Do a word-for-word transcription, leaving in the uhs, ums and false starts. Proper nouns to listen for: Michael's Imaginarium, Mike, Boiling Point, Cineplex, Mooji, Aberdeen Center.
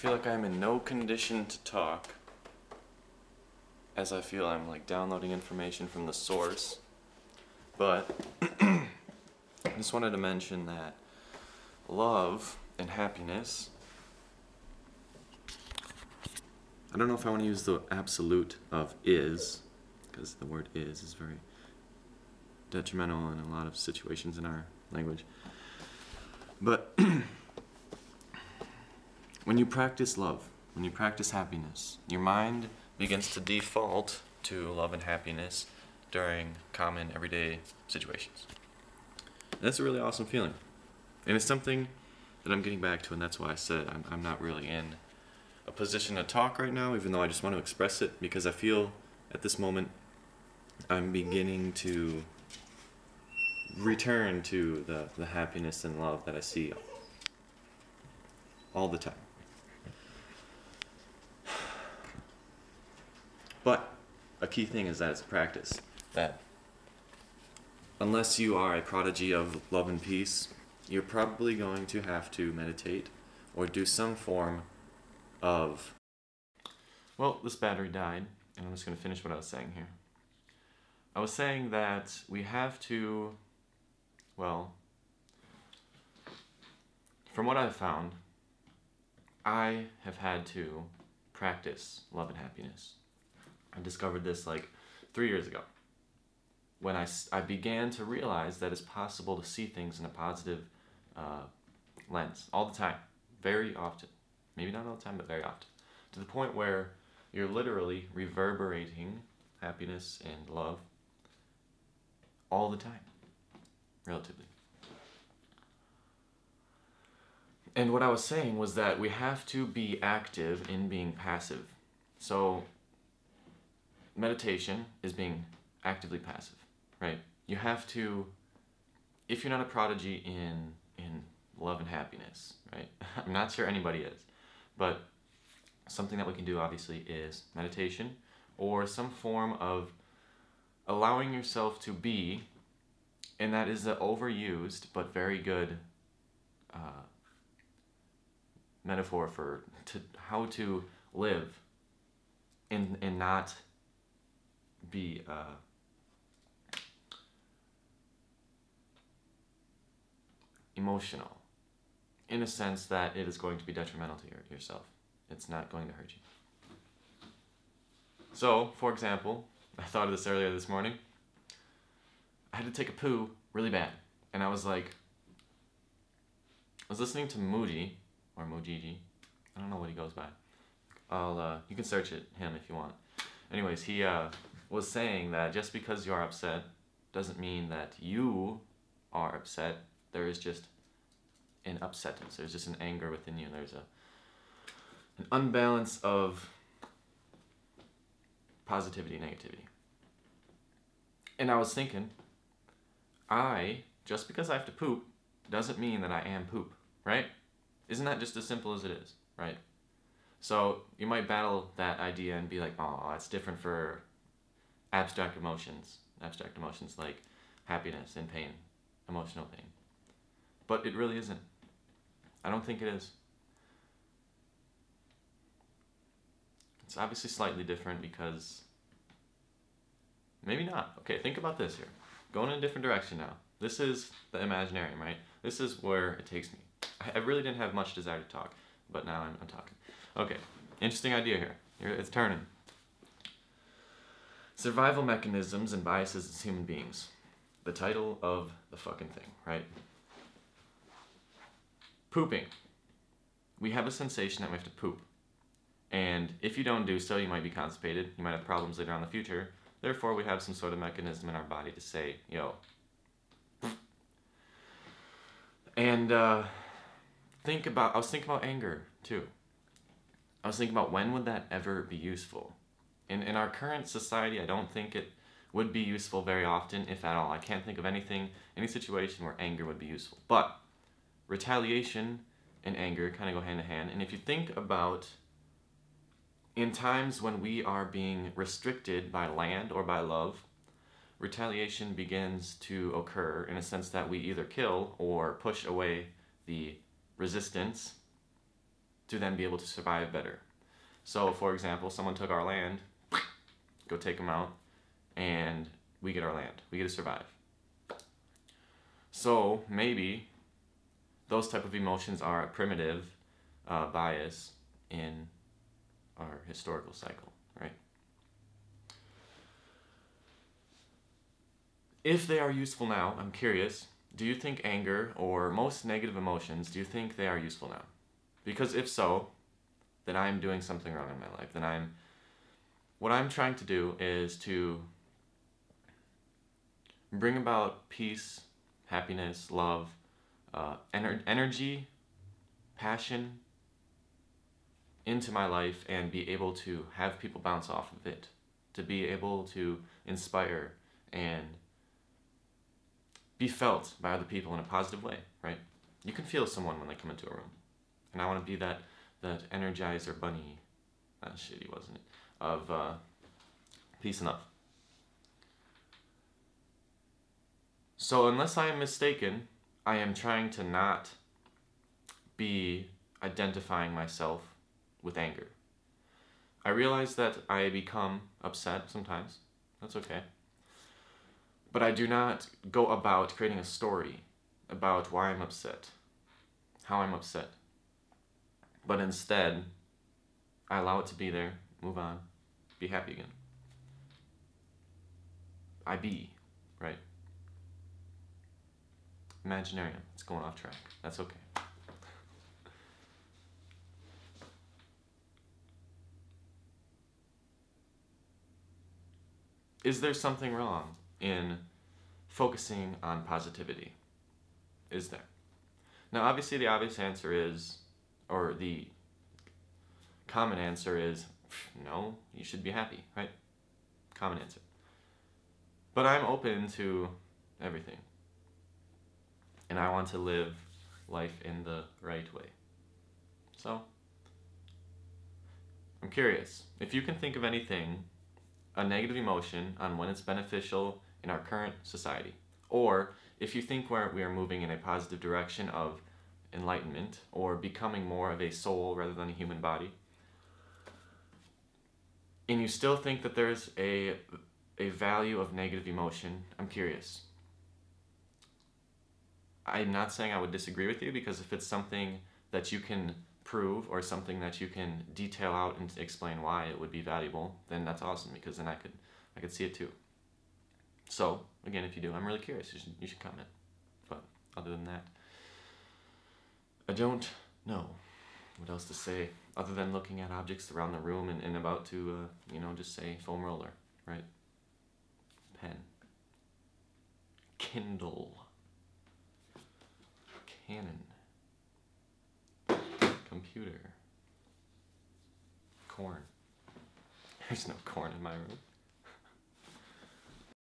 feel like I'm in no condition to talk, as I feel I'm like downloading information from the source, but I just wanted to mention that love and happiness, I don't know if I want to use the absolute of is, because the word is is very detrimental in a lot of situations in our language, but when you practice love, when you practice happiness, your mind begins to default to love and happiness during common everyday situations. And that's a really awesome feeling. And it's something that I'm getting back to, and that's why I said I'm, I'm not really in a position to talk right now, even though I just want to express it, because I feel at this moment I'm beginning to return to the, the happiness and love that I see all the time. But a key thing is that it's a practice, that unless you are a prodigy of love and peace, you're probably going to have to meditate or do some form of... Well, this battery died, and I'm just going to finish what I was saying here. I was saying that we have to, well, from what I've found, I have had to practice love and happiness. I discovered this like three years ago, when I, I began to realize that it's possible to see things in a positive uh, lens all the time, very often. Maybe not all the time, but very often. To the point where you're literally reverberating happiness and love all the time, relatively. And what I was saying was that we have to be active in being passive. So meditation is being actively passive, right? You have to, if you're not a prodigy in in love and happiness, right? I'm not sure anybody is, but something that we can do obviously is meditation or some form of allowing yourself to be, and that is the overused but very good uh, metaphor for to how to live and and not be uh, emotional, in a sense that it is going to be detrimental to your, yourself. It's not going to hurt you. So, for example, I thought of this earlier this morning. I had to take a poo really bad, and I was like, I was listening to Mooji, or Mojiji, I don't know what he goes by. I'll, uh, you can search it, him if you want. Anyways, he uh, was saying that just because you are upset doesn't mean that you are upset. There is just an upsetness. There's just an anger within you. There's a an unbalance of positivity and negativity. And I was thinking, I, just because I have to poop doesn't mean that I am poop, right? Isn't that just as simple as it is, right? So you might battle that idea and be like, oh, it's different for abstract emotions, abstract emotions like happiness and pain, emotional pain. But it really isn't. I don't think it is. It's obviously slightly different because, maybe not. Okay, think about this here. Going in a different direction now. This is the Imaginarium, right? This is where it takes me. I really didn't have much desire to talk, but now I'm, I'm talking. Okay, interesting idea here. here. It's turning. Survival mechanisms and biases as human beings. The title of the fucking thing, right? Pooping. We have a sensation that we have to poop. And if you don't do so, you might be constipated. You might have problems later on in the future. Therefore, we have some sort of mechanism in our body to say, yo. And uh, think about, I was thinking about anger, too. I was thinking about when would that ever be useful? In, in our current society, I don't think it would be useful very often, if at all. I can't think of anything, any situation where anger would be useful. But retaliation and anger kind of go hand in hand. And if you think about in times when we are being restricted by land or by love, retaliation begins to occur in a sense that we either kill or push away the resistance to then be able to survive better. So, for example, someone took our land, go take them out, and we get our land. We get to survive. So, maybe those type of emotions are a primitive uh, bias in our historical cycle, right? If they are useful now, I'm curious, do you think anger or most negative emotions, do you think they are useful now? Because if so, then I'm doing something wrong in my life. Then I'm, what I'm trying to do is to bring about peace, happiness, love, uh, ener energy, passion into my life and be able to have people bounce off of it, to be able to inspire and be felt by other people in a positive way, right? You can feel someone when they come into a room. And I want to be that, that energizer bunny, that shitty, wasn't it, of uh, peace and love. So unless I am mistaken, I am trying to not be identifying myself with anger. I realize that I become upset sometimes. That's okay. But I do not go about creating a story about why I'm upset, how I'm upset. But instead, I allow it to be there, move on, be happy again. I be, right? Imaginarium, it's going off track, that's okay. Is there something wrong in focusing on positivity? Is there? Now obviously the obvious answer is, or the common answer is, no, you should be happy, right? Common answer. But I'm open to everything. And I want to live life in the right way. So, I'm curious, if you can think of anything, a negative emotion on when it's beneficial in our current society, or if you think we're, we are moving in a positive direction of enlightenment or becoming more of a soul rather than a human body, and you still think that there's a a value of negative emotion, I'm curious. I'm not saying I would disagree with you, because if it's something that you can prove or something that you can detail out and explain why it would be valuable, then that's awesome, because then I could I could see it too. So again, if you do, I'm really curious, you should, you should comment. But other than that, I don't know what else to say other than looking at objects around the room and, and about to, uh, you know, just say foam roller, right? Pen. Kindle. Cannon. Computer. Corn. There's no corn in my room.